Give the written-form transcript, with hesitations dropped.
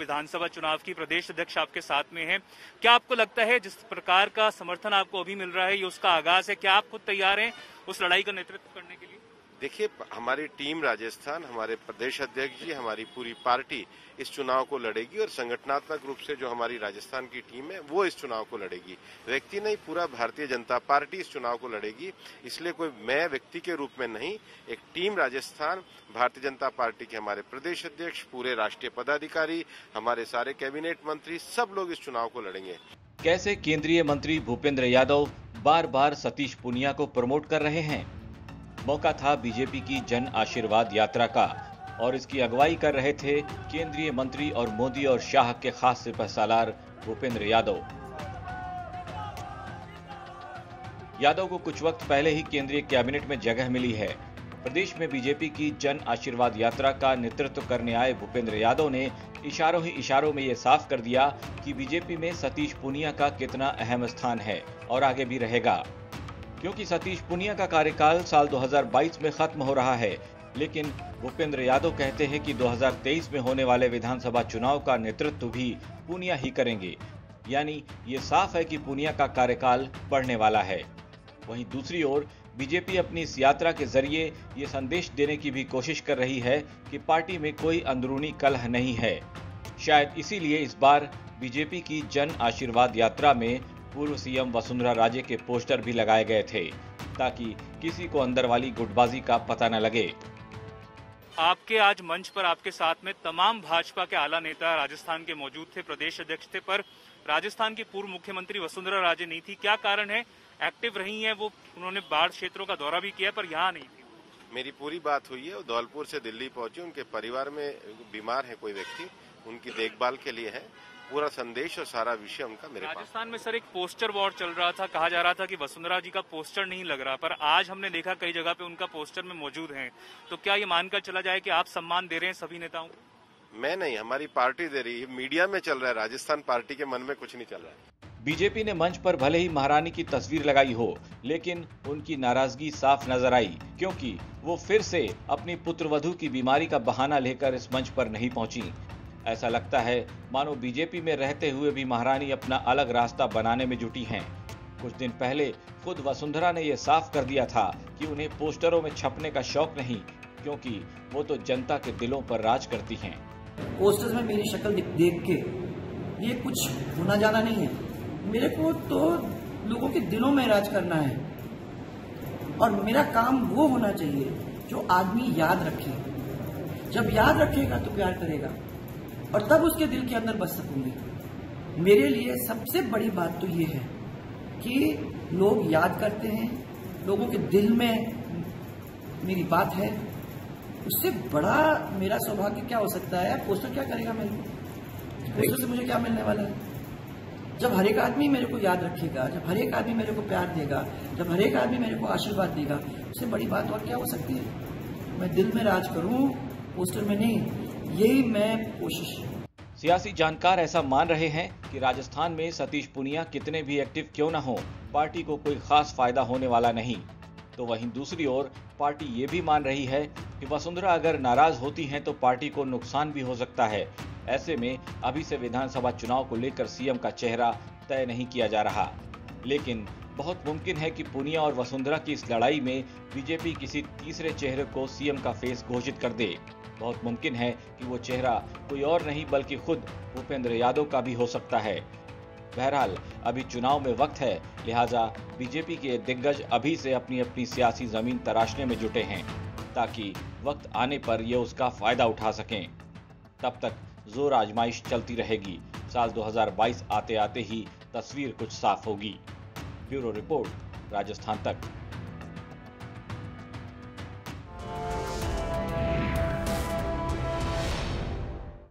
विधानसभा चुनाव की। प्रदेश अध्यक्ष आपके साथ में हैं, क्या आपको लगता है जिस प्रकार का समर्थन आपको अभी मिल रहा है ये उसका आगाज है? क्या आप खुद तैयार हैं उस लड़ाई का नेतृत्व करने के लिए? देखिए, हमारी टीम राजस्थान, हमारे प्रदेश अध्यक्ष जी, हमारी पूरी पार्टी इस चुनाव को लड़ेगी और संगठनात्मक रूप से जो हमारी राजस्थान की टीम है वो इस चुनाव को लड़ेगी। व्यक्ति नहीं, पूरा भारतीय जनता पार्टी इस चुनाव को लड़ेगी। इसलिए कोई मैं व्यक्ति के रूप में नहीं, एक टीम राजस्थान भारतीय जनता पार्टी के हमारे प्रदेश अध्यक्ष, पूरे राष्ट्रीय पदाधिकारी, हमारे सारे कैबिनेट मंत्री, सब लोग इस चुनाव को लड़ेंगे। कैसे केंद्रीय मंत्री भूपेन्द्र यादव बार बार सतीश पुनिया को प्रमोट कर रहे हैं। मौका था बीजेपी की जन आशीर्वाद यात्रा का और इसकी अगुवाई कर रहे थे केंद्रीय मंत्री और मोदी और शाह के खास सिपहसालार भूपेंद्र यादव। यादव को कुछ वक्त पहले ही केंद्रीय कैबिनेट में जगह मिली है। प्रदेश में बीजेपी की जन आशीर्वाद यात्रा का नेतृत्व करने आए भूपेंद्र यादव ने इशारों ही इशारों में ये साफ कर दिया कि बीजेपी में सतीश पुनिया का कितना अहम स्थान है और आगे भी रहेगा, क्योंकि सतीश पुनिया का कार्यकाल साल 2022 में खत्म हो रहा है। लेकिन भूपेंद्र यादव कहते हैं कि 2023 में होने वाले विधानसभा चुनाव का नेतृत्व भी पुनिया ही करेंगे, यानी ये साफ है कि पुनिया का कार्यकाल बढ़ने वाला है। वहीं दूसरी ओर बीजेपी अपनी इस यात्रा के जरिए ये संदेश देने की भी कोशिश कर रही है कि पार्टी में कोई अंदरूनी कलह नहीं है। शायद इसीलिए इस बार बीजेपी की जन आशीर्वाद यात्रा में पूर्व सीएम वसुंधरा राजे के पोस्टर भी लगाए गए थे ताकि किसी को अंदर वाली गुटबाजी का पता न लगे। आपके आज मंच पर आपके साथ में तमाम भाजपा के आला नेता राजस्थान के मौजूद थे, प्रदेश अध्यक्ष थे, पर राजस्थान की पूर्व मुख्यमंत्री वसुंधरा राजे नहीं थी। क्या कारण है? एक्टिव रही है वो, उन्होंने बाढ़ क्षेत्रों का दौरा भी किया पर यहाँ नहीं थी। मेरी पूरी बात हुई है, वो धौलपुर से दिल्ली पहुंची, उनके परिवार में बीमार है कोई व्यक्ति, उनकी देखभाल के लिए है। पूरा संदेश और सारा विषय उनका मेरे पास। राजस्थान में सर एक पोस्टर वॉर चल रहा था, कहा जा रहा था कि वसुंधरा जी का पोस्टर नहीं लग रहा, पर आज हमने देखा कई जगह पे उनका पोस्टर में मौजूद हैं। तो क्या ये मानकर चला जाए कि आप सम्मान दे रहे हैं सभी नेताओं को? मैं नहीं, हमारी पार्टी दे रही है, मीडिया में चल रहा है, राजस्थान पार्टी के मन में कुछ नहीं चल रहा है। बीजेपी ने मंच पर भले ही महारानी की तस्वीर लगाई हो, लेकिन उनकी नाराजगी साफ नजर आई, क्योंकि वो फिर से अपनी पुत्रवधू की बीमारी का बहाना लेकर इस मंच पर नहीं पहुँची। ऐसा लगता है मानो बीजेपी में रहते हुए भी महारानी अपना अलग रास्ता बनाने में जुटी हैं। कुछ दिन पहले खुद वसुंधरा ने यह साफ कर दिया था कि उन्हें पोस्टरों में छपने का शौक नहीं, क्योंकि वो तो जनता के दिलों पर राज करती हैं। पोस्टर्स में मेरी शक्ल देख के ये कुछ होना जाना नहीं है, मेरे को तो लोगों के दिलों में राज करना है और मेरा काम वो होना चाहिए जो आदमी याद रखे। जब याद रखेगा तो प्यार करेगा और तब उसके दिल के अंदर बस सकूंगी। मेरे लिए सबसे बड़ी बात तो ये है कि लोग याद करते हैं, लोगों के दिल में मेरी बात है, उससे बड़ा मेरा सौभाग्य क्या हो सकता है। पोस्टर क्या करेगा मेरे को? पोस्टर से मुझे क्या मिलने वाला है? जब हर एक आदमी मेरे को याद रखेगा, जब हर एक आदमी मेरे को प्यार देगा, जब हर एक आदमी मेरे को आशीर्वाद देगा, उससे बड़ी बात और क्या हो सकती है। मैं दिल में राज करूं, पोस्टर में नहीं, यही मैं कोशिश। सियासी जानकार ऐसा मान रहे हैं कि राजस्थान में सतीश पुनिया कितने भी एक्टिव क्यों ना हो, पार्टी को कोई खास फायदा होने वाला नहीं। तो वहीं दूसरी ओर पार्टी ये भी मान रही है कि वसुंधरा अगर नाराज होती हैं तो पार्टी को नुकसान भी हो सकता है। ऐसे में अभी से विधानसभा चुनाव को लेकर सीएम का चेहरा तय नहीं किया जा रहा, लेकिन बहुत मुमकिन है कि पुनिया और वसुंधरा की इस लड़ाई में बीजेपी किसी तीसरे चेहरे को सीएम का फेस घोषित कर दे। बहुत मुमकिन है कि वो चेहरा कोई और नहीं बल्कि खुद भूपेंद्र यादव का भी हो सकता है। बहरहाल अभी चुनाव में वक्त है, लिहाजा बीजेपी के दिग्गज अभी से अपनी अपनी सियासी जमीन तराशने में जुटे हैं ताकि वक्त आने पर ये उसका फायदा उठा सकें। तब तक जोर आजमाइश चलती रहेगी। साल 2022 आते आते ही तस्वीर कुछ साफ होगी। ब्यूरो रिपोर्ट, राजस्थान तक।